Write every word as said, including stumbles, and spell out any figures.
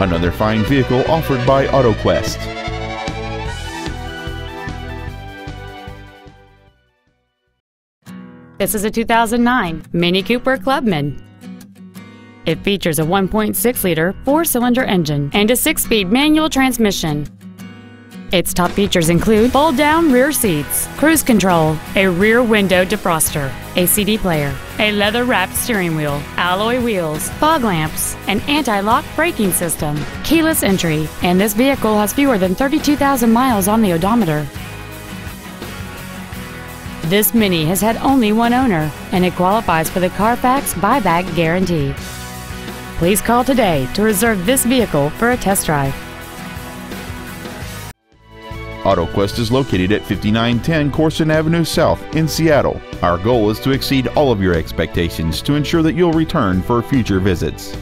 another fine vehicle offered by AutoQuest. This is a two thousand nine Mini Cooper Clubman. It features a one point six liter four-cylinder engine and a six-speed manual transmission. Its top features include fold-down rear seats, cruise control, a rear window defroster, a C D player, a leather-wrapped steering wheel, alloy wheels, fog lamps, an anti-lock braking system, keyless entry, and this vehicle has fewer than thirty-two thousand miles on the odometer. This Mini has had only one owner, and it qualifies for the Carfax buyback guarantee. Please call today to reserve this vehicle for a test drive. AutoQuest is located at fifty-nine ten Corson Avenue South in Seattle. Our goal is to exceed all of your expectations to ensure that you'll return for future visits.